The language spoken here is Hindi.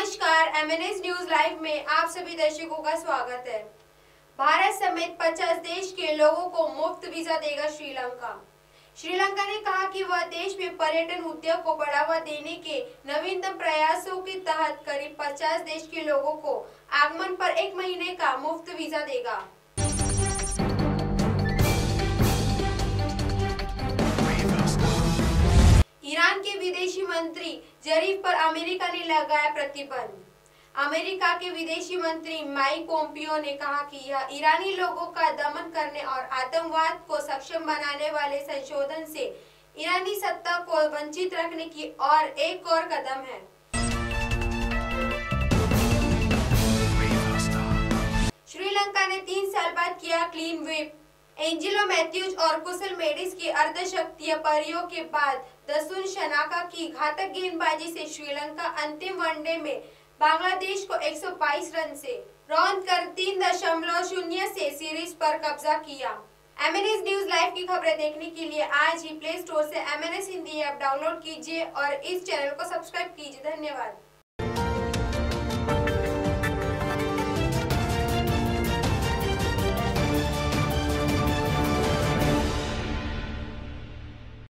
नमस्कार, MNS न्यूज लाइव में आप सभी दर्शकों का स्वागत है। भारत समेत 50 देश के लोगों को मुफ्त वीजा देगा श्रीलंका। श्रीलंका ने कहा कि वह देश में पर्यटन उद्योग को बढ़ावा देने के नवीनतम प्रयासों के तहत करीब 50 देश के लोगों को आगमन पर 1 महीने का मुफ्त वीजा देगा। ईरान के विदेशी मंत्री जरीफ पर अमेरिका ने लगाया प्रतिबंध। अमेरिका के विदेशी मंत्री माइक पॉम्पियो ने कहा कि यह ईरानी लोगों का दमन करने और आतंकवाद को सक्षम बनाने वाले संशोधन से ईरानी सत्ता को वंचित रखने की और एक और कदम है। श्रीलंका ने 3 साल बाद किया क्लीन स्वीप। एंजिलो मैथ्यूज और कुशल मेंडिस के अर्धशतकीय पारियों के बाद दसुन शनाका की घातक गेंदबाजी से श्रीलंका अंतिम वनडे में बांग्लादेश को 122 रन से रौंद कर 3.0 से सीरीज पर कब्जा किया। MNS न्यूज लाइव की खबरें देखने के लिए आज ही प्ले स्टोर से MNS हिंदी ऐप डाउनलोड कीजिए और इस चैनल को सब्सक्राइब कीजिए। धन्यवाद।